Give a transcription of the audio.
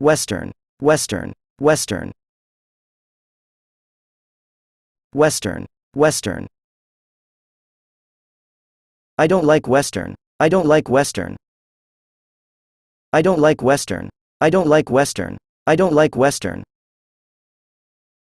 Western, Western, Western. Western, Western. I don't like Western. I don't like Western. I don't like Western. I don't like Western. I don't like Western.